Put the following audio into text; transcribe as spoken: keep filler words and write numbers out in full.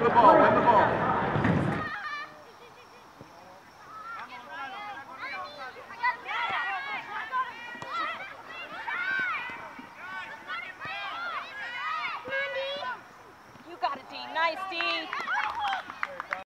win the ball, win the ball. Nice, D.